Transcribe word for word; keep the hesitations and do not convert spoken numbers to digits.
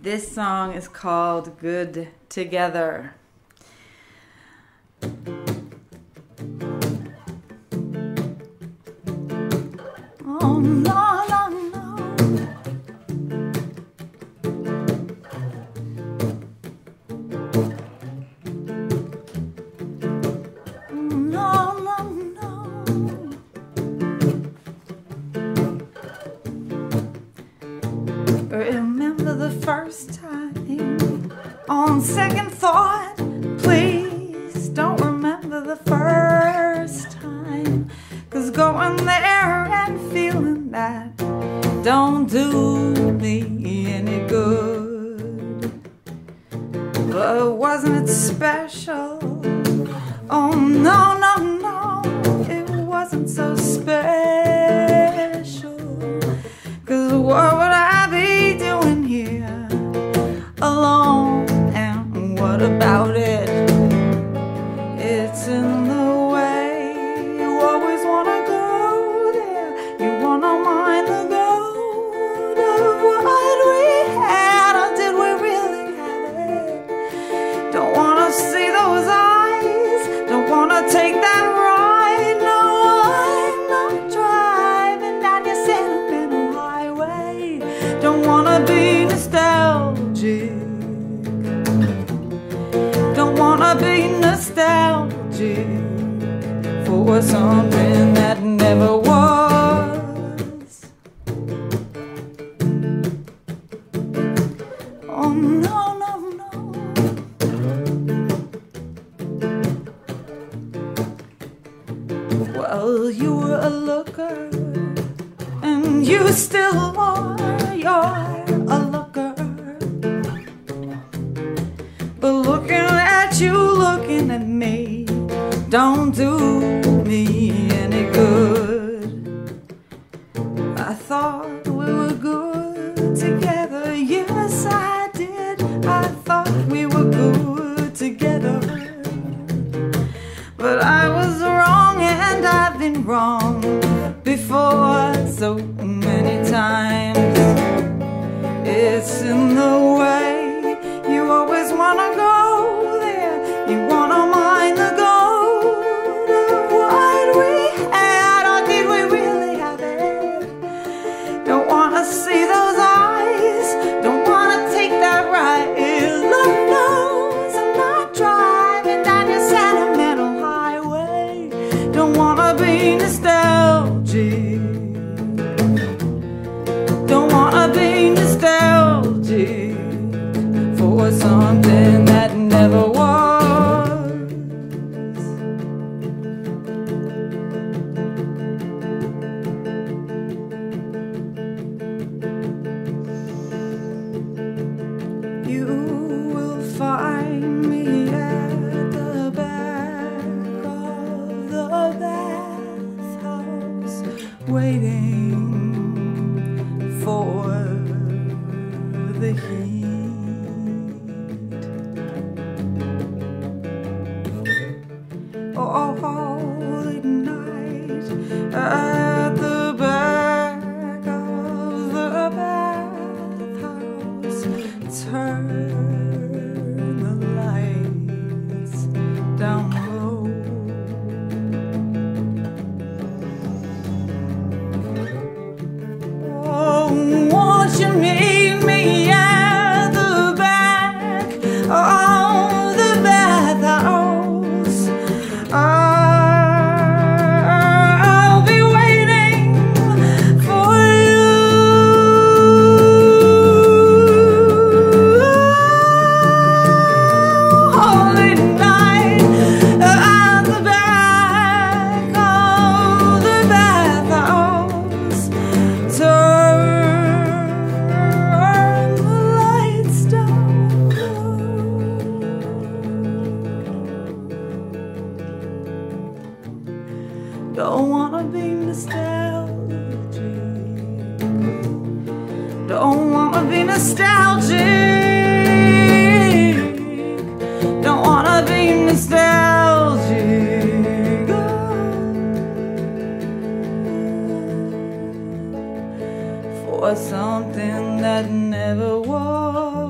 This song is called Good Together. Oh, no, no, no. No, no, no. Remember the first time? On second thought, please don't remember the first time. 'Cause going there and feeling that don't do me any good. But wasn't it special? Oh no, no, no, it wasn't so special. 'Cause what would I be doing here alone? And what about it? It's in the way. Take that ride, no, I'm not driving down your sentimental highway. Don't wanna be nostalgic. Don't wanna be nostalgic for something that never was. Oh no. Well, you were a looker, and you still are, you're a looker. But looking at you, looking at me, don't do me any good. I thought we were good together, yes I did. I thought we were good together, but I was wrong. And I've been wrong before so many times. It's in the way. You always wanna go there. You wanna mind the gold of what we had, or did we really have it? Don't wanna see those eyes. Don't wanna take that ride. Love knows I'm not driving down your sentimental highway. Don't wanna be nostalgic. Don't wanna be nostalgic for something that never was. You will find me at the back of the bathhouse, waiting for the heat. Oh, holy night at the back of the bathhouse. Turn the lights down low. Oh, won't you meet me at the back of the bathhouse? I'll be waiting for you. Holy night at the back of the bathhouse. Turn the lights down low. Don't wanna be nostalgic. Don't wanna be nostalgic. Don't wanna be nostalgic. Oh, for something that never was.